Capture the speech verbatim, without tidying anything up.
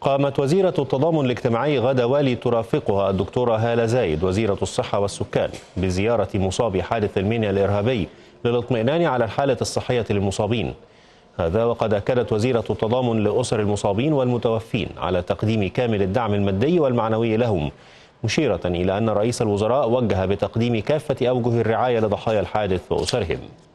قامت وزيرة التضامن الاجتماعي غاده والي ترافقها الدكتورة هالة زايد وزيرة الصحة والسكان بزيارة مصابي حادث المنيا الإرهابي للاطمئنان على الحالة الصحية للمصابين. هذا وقد أكدت وزيرة التضامن لأسر المصابين والمتوفين على تقديم كامل الدعم المادي والمعنوي لهم، مشيرة إلى أن رئيس الوزراء وجه بتقديم كافة أوجه الرعاية لضحايا الحادث وأسرهم.